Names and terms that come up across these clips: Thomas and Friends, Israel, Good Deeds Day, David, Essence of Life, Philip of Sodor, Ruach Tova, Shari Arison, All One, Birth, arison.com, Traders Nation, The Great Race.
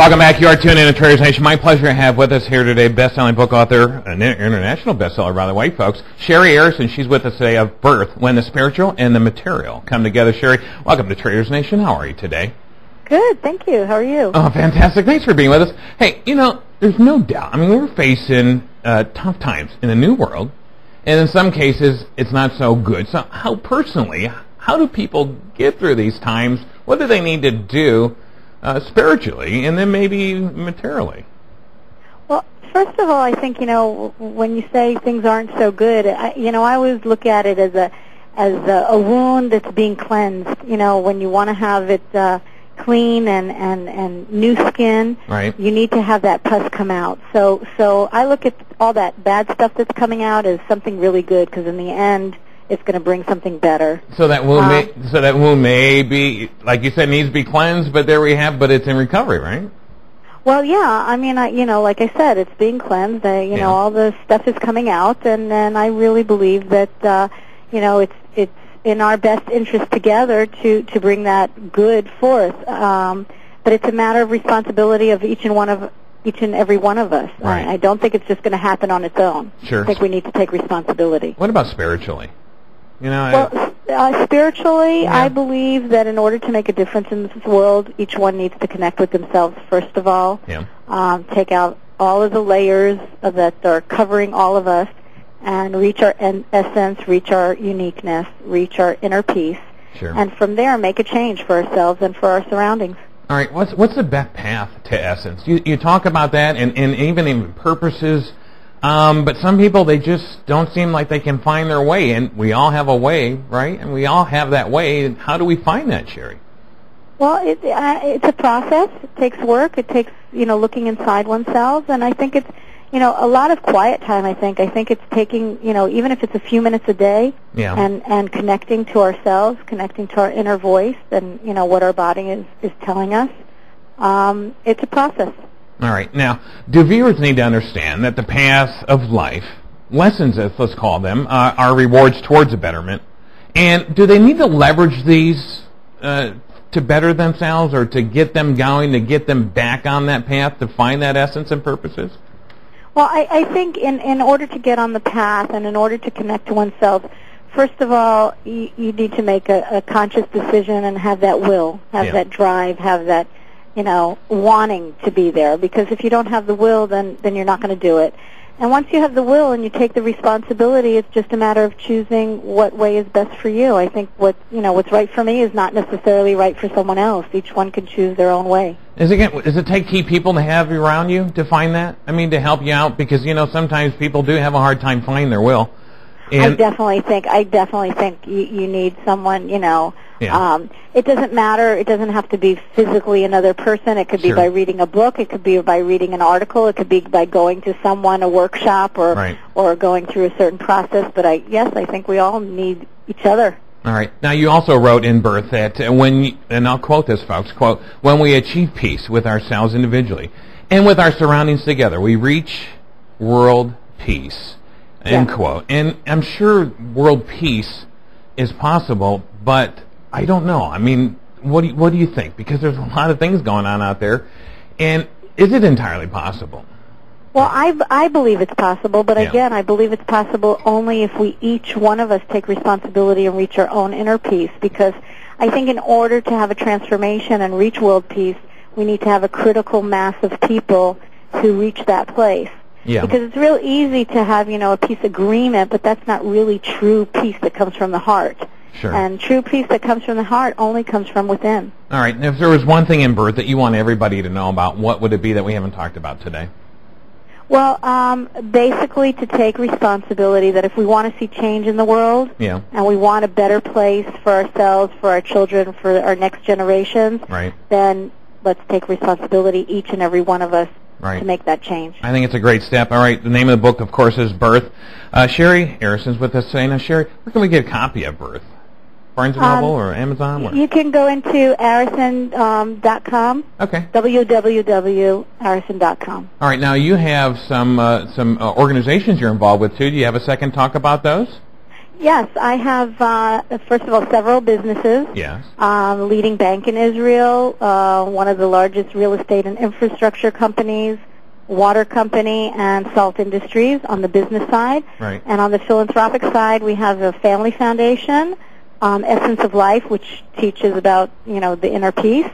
Welcome back. You are tuned in to Traders Nation. My pleasure to have with us here today best-selling book author, an international bestseller, by the way, folks, Shari Arison. She's with us today of Birth, When the Spiritual and the Material Come Together. Shari, welcome to Traders Nation. How are you today? Good, thank you. How are you? Oh, fantastic. Thanks for being with us. Hey, you know, there's no doubt. I mean, we're facing tough times in the new world, and in some cases, it's not so good. So how personally, how do people get through these times? What do they need to do spiritually and then maybe materially? Well, first of all, I think, you know, when you say things aren't so good, I always look at it as a wound that's being cleansed. You know, when you want to have it clean and new skin, right, you need to have that pus come out. So I look at all that bad stuff that's coming out as something really good, because in the end, it's going to bring something better. So that wound, may be, like you said, needs to be cleansed. But there we have. But it's in recovery, right? Well, yeah. I mean, like I said, it's being cleansed. You know, all the stuff is coming out, and then I really believe that it's in our best interest together to bring that good forth. But it's a matter of responsibility of each and every one of us. Right. I don't think it's just going to happen on its own. Sure. I think we need to take responsibility. What about spiritually? You know, well, spiritually, yeah, I believe that in order to make a difference in this world, each one needs to connect with themselves first of all. Yeah. Take out all of the layers that are covering all of us, and reach our essence, reach our uniqueness, reach our inner peace. Sure. And from there, make a change for ourselves and for our surroundings. All right. What's the best path to essence? You talk about that, and even purposes. But some people, they just don't seem like they can find their way, and we all have a way, right? And we all have that way. And how do we find that, Shari? Well, it's a process. It takes work. It takes, looking inside oneself, and I think it's, a lot of quiet time. I think it's taking, even if it's a few minutes a day, yeah, and connecting to ourselves, connecting to our inner voice, and what our body is telling us. It's a process. All right. Now, do viewers need to understand that the path of life, lessons, let's call them, are rewards towards a betterment? And do they need to leverage these to better themselves, or to get them going, to get them back on that path, to find that essence and purposes? Well, I think in order to get on the path and in order to connect to oneself, first of all, you need to make a conscious decision and have that will, have, yeah, that drive, have that, wanting to be there, because if you don't have the will, then you're not going to do it. And once you have the will and you take the responsibility, it's just a matter of choosing what way is best for you. I think what's right for me is not necessarily right for someone else. Each one can choose their own way. Does it take key people to have around you to find that? I mean, to help you out, because sometimes people do have a hard time finding their will. And I definitely think you need someone, Yeah. It doesn't matter. It doesn't have to be physically another person. It could be, sure, by reading a book. It could be by reading an article. It could be by going to a workshop, or, right, or going through a certain process. But I think we all need each other. All right. Now, you also wrote in Birth that and I'll quote this, folks, quote, "When we achieve peace with ourselves individually and with our surroundings together, we reach world peace," end, yeah, quote. And I'm sure world peace is possible, but I don't know. I mean, what do you think? Because there's a lot of things going on out there, and is it entirely possible? Well, I believe it's possible, but, yeah, again, I believe it's possible only if we, each one of us, take responsibility and reach our own inner peace, because I think in order to have a transformation and reach world peace, we need to have a critical mass of people who reach that place. Yeah. Because it's real easy to have, a peace agreement, but that's not really true peace that comes from the heart. Sure. And true peace that comes from the heart only comes from within. All right. And if there was one thing in Birth that you want everybody to know about, what would it be that we haven't talked about today? Well, basically to take responsibility that if we want to see change in the world, yeah, and we want a better place for ourselves, for our children, for our next generations, right, then let's take responsibility, each and every one of us, right, to make that change. I think it's a great step. All right, the name of the book, of course, is Birth. Shari Arison's with us today. Now, Shari, where can we get a copy of Birth? Barnes & Noble or Amazon? Or? You can go into arison.com. Okay. www.arison.com. All right, now you have some organizations you're involved with, too. Do you have a second talk about those? Yes, I have, first of all, several businesses. Yes. Leading bank in Israel, one of the largest real estate and infrastructure companies, water company, and salt industries on the business side. Right. And on the philanthropic side, we have a family foundation, Essence of Life, which teaches about, you know, the inner peace,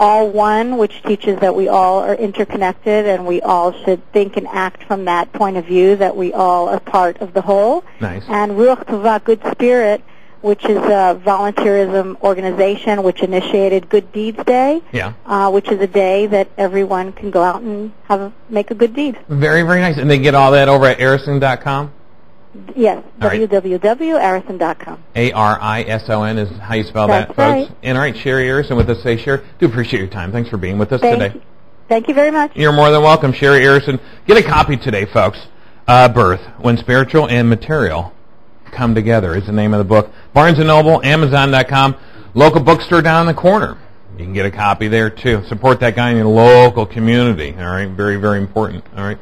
All One, which teaches that we all are interconnected and we all should think and act from that point of view, that we all are part of the whole. Nice. And Ruach Tova, Good Spirit, which is a volunteerism organization which initiated Good Deeds Day, yeah. Which is a day that everyone can go out and have make a good deed. Very, very nice. And they get all that over at arison.com? Yes, right. www.arison.com. A-R-I-S-O-N is how you spell that, folks. Right. And all right, Shari Arison with us today. Shari, do appreciate your time. Thanks for being with us today. Thank you very much. You're more than welcome, Shari Arison. Get a copy today, folks. Birth, When Spiritual and Material Come Together is the name of the book. Barnes & Noble, Amazon.com, local bookstore down the corner. You can get a copy there, too. Support that guy in your local community, all right? Very, very important, all right?